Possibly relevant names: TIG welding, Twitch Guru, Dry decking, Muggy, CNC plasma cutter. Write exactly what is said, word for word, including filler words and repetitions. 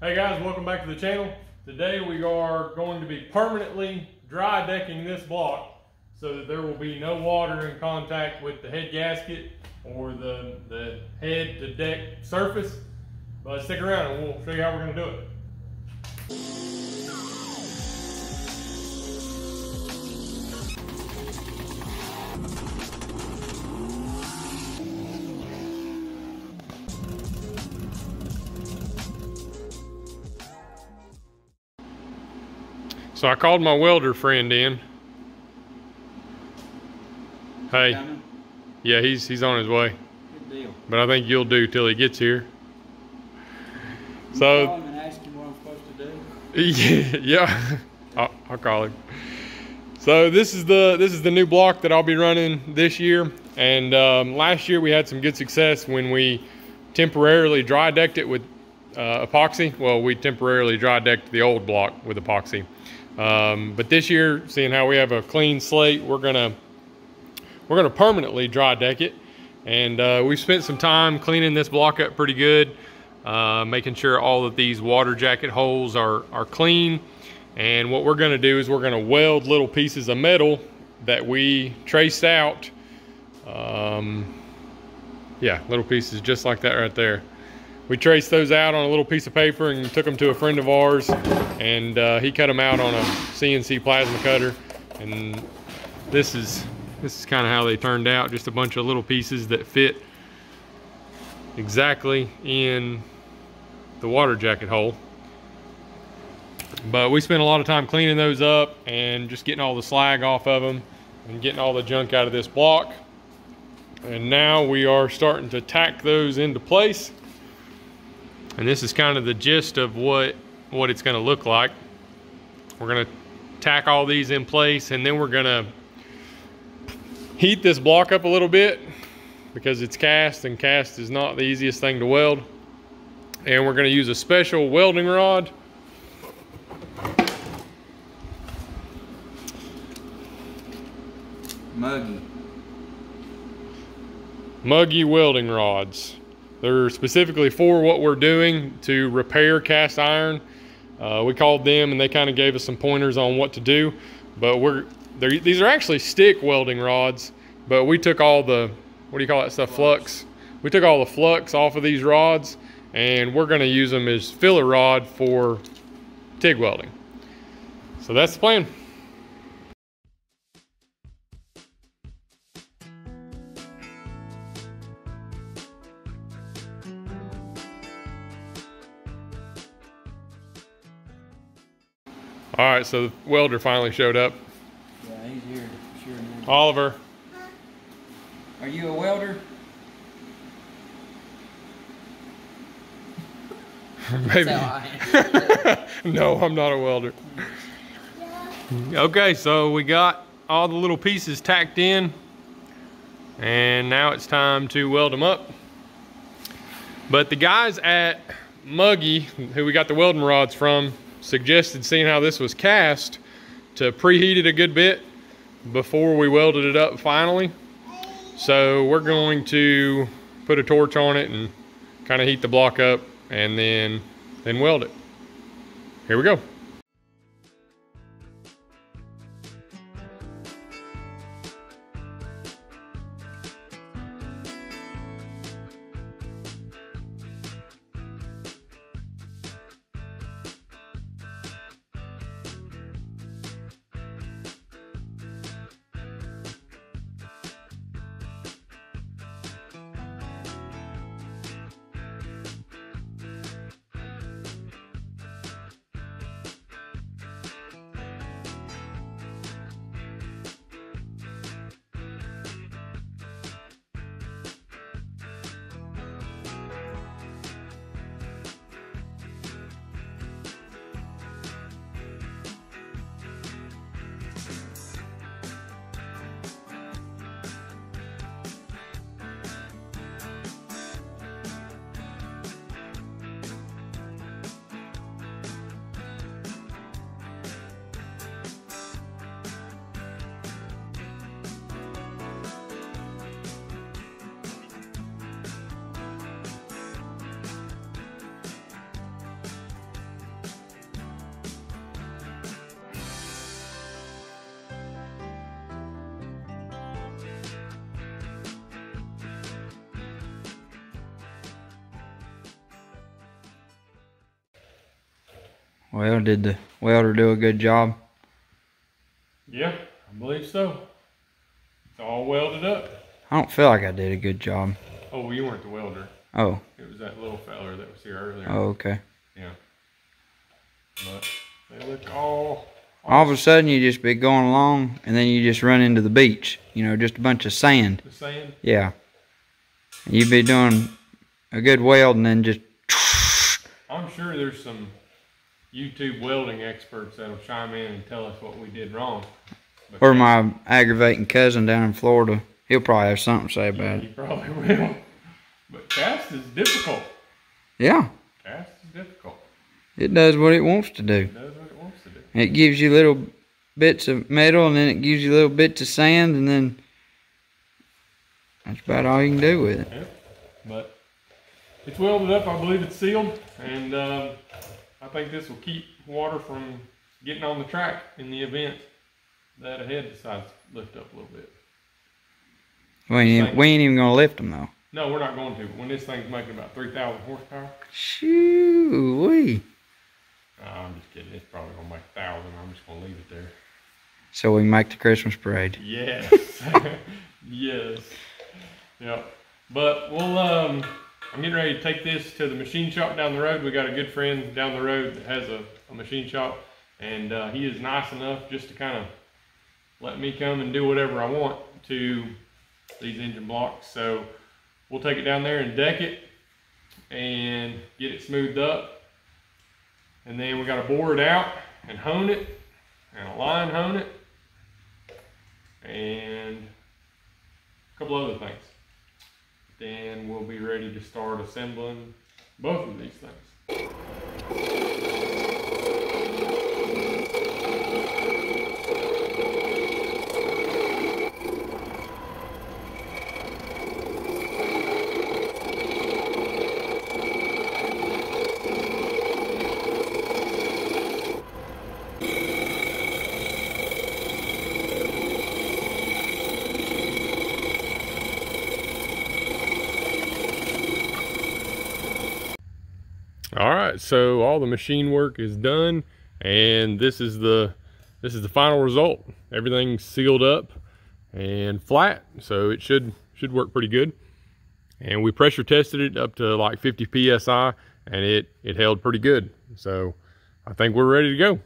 Hey guys, welcome back to the channel. Today we are going to be permanently dry decking this block so that there will be no water in contact with the head gasket or the, the head to deck surface. But stick around and we'll show you how we're going to do it. So I called my welder friend in. Hey. Yeah, he's he's on his way. Good deal. But I think you'll do till he gets here. So. Call him and ask him what I'm supposed to do. Yeah, I'll, I'll call him. So this is the this is the new block that I'll be running this year. And um, last year we had some good success when we temporarily dry decked it with uh, epoxy. Well, we temporarily dry decked the old block with epoxy. Um, but this year, seeing how we have a clean slate, we're gonna we're gonna permanently dry deck it, and uh, we've spent some time cleaning this block up pretty good, uh, making sure all of these water jacket holes are are clean. And what we're gonna do is we're gonna weld little pieces of metal that we traced out. Um, yeah, little pieces just like that right there. We traced those out on a little piece of paper and took them to a friend of ours, and uh, he cut them out on a C N C plasma cutter. And this is this is kind of how they turned out. Just a bunch of little pieces that fit exactly in the water jacket hole. But we spent a lot of time cleaning those up and just getting all the slag off of them and getting all the junk out of this block. And now we are starting to tack those into place. And this is kind of the gist of what, what it's gonna look like. We're gonna tack all these in place, and then we're gonna heat this block up a little bit because it's cast, and cast is not the easiest thing to weld. And we're gonna use a special welding rod. Muggy. Muggy welding rods. They're specifically for what we're doing to repair cast iron. Uh, we called them and they kind of gave us some pointers on what to do. But we're these are actually stick welding rods, but we took all the, what do you call that stuff, flux. We took all the flux off of these rods, and we're going to use them as filler rod for TIG welding. So that's the plan. All right, so the welder finally showed up. Yeah, he's here, sure enough. Oliver. Are you a welder? Maybe. No, I'm not a welder. Okay, so we got all the little pieces tacked in, and now it's time to weld them up. But the guys at Muggy, who we got the welding rods from, suggested, seeing how this was cast, to preheat it a good bit before we welded it up finally. So we're going to put a torch on it and kind of heat the block up and then then weld it. Here we go. Well, did the welder do a good job? Yeah, I believe so. It's all welded up. I don't feel like I did a good job. Oh, you weren't the welder. Oh. It was that little feller that was here earlier. Oh, okay. Yeah. But they look all... All of a sudden, you just be going along, and then you just run into the beach. You know, just a bunch of sand. The sand? Yeah. You'd be doing a good weld, and then just... I'm sure there's some YouTube welding experts that'll chime in and tell us what we did wrong. But or my aggravating cousin down in Florida. He'll probably have something to say about yeah, it. He probably will. But cast is difficult. Yeah. Cast is difficult. It does what it wants to do. It does what it wants to do. And it gives you little bits of metal, and then it gives you little bits of sand, and then that's about all you can do with it. Yeah. But it's welded up. I believe it's sealed, and uh, I think this will keep water from getting on the track in the event that a head decides to lift up a little bit. We ain't, we ain't even going to lift them, though. No, we're not going to. When this thing's making about three thousand horsepower. Shoo-wee. No, I'm just kidding. It's probably going to make one thousand. I'm just going to leave it there. So we make the Christmas parade. Yes. Yes. Yep. But we'll, um, I'm getting ready to take this to the machine shop down the road. We got a good friend down the road that has a, a machine shop. And uh, he is nice enough just to kind of let me come and do whatever I want to these engine blocks. So we'll take it down there and deck it and get it smoothed up, and then we got to bore it out and hone it and align hone it and a couple other things. Then we'll be ready to start assembling both of these things. Alright, so all the machine work is done, and this is the this is the final result. Everything's sealed up and flat, so it should should work pretty good. And we pressure tested it up to like fifty P S I, and it it held pretty good. So I think we're ready to go.